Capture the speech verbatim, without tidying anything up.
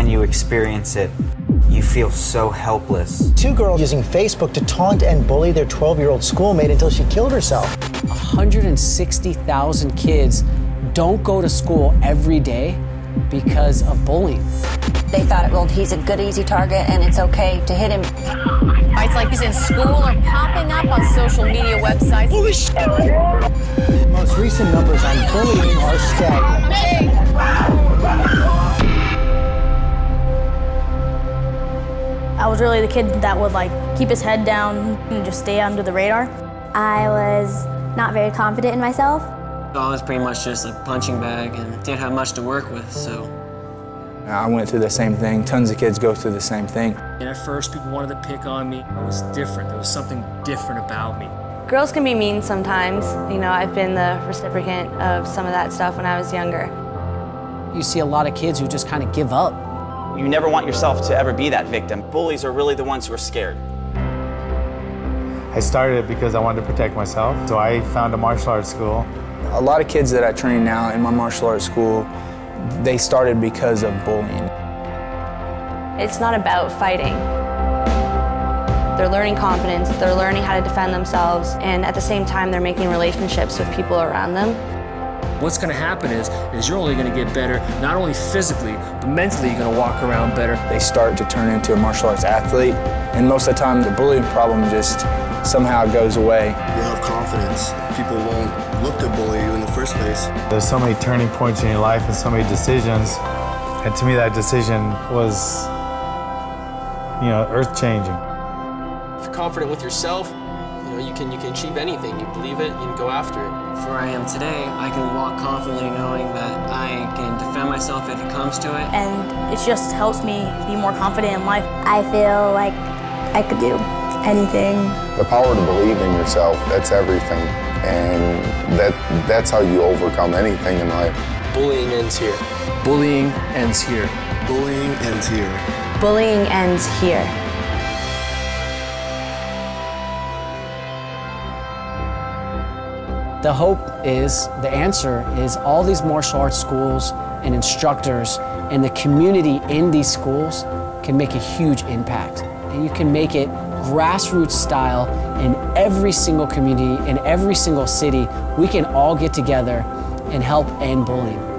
when you experience it, you feel so helpless. Two girls using Facebook to taunt and bully their twelve-year-old schoolmate until she killed herself. one hundred sixty thousand kids don't go to school every day because of bullying. They thought, well, he's a good, easy target, and it's okay to hit him. It's like he's in school or popping up on social media websites. Holy shit! The most recent numbers on bullying are staggering. I was really the kid that would like keep his head down and just stay under the radar. I was not very confident in myself. I was pretty much just a punching bag and didn't have much to work with, so. I went through the same thing. Tons of kids go through the same thing. And at first, people wanted to pick on me. I was different. There was something different about me. Girls can be mean sometimes. You know, I've been the recipient of some of that stuff when I was younger. You see a lot of kids who just kind of give up. You never want yourself to ever be that victim. Bullies are really the ones who are scared. I started it because I wanted to protect myself, so I found a martial arts school. A lot of kids that I train now in my martial arts school, they started because of bullying. It's not about fighting. They're learning confidence, they're learning how to defend themselves, and at the same time, they're making relationships with people around them. What's going to happen is, is you're only going to get better, not only physically, but mentally you're going to walk around better. They start to turn into a martial arts athlete, and most of the time the bullying problem just somehow goes away. You have confidence. People won't look to bully you in the first place. There's so many turning points in your life and so many decisions, and to me that decision was, you know, earth-changing. If you're confident with yourself, you know, you can, you can achieve anything. You believe it, you can go after it. Where I am today, I can walk confidently knowing that I can defend myself if it comes to it. And it just helps me be more confident in life. I feel like I could do anything. The power to believe in yourself, that's everything. And that that's how you overcome anything in life. Bullying ends here. Bullying ends here. Bullying ends here. Bullying ends here. The hope is, the answer is all these martial arts schools and instructors and the community in these schools can make a huge impact. And you can make it grassroots style in every single community, in every single city. We can all get together and help end bullying.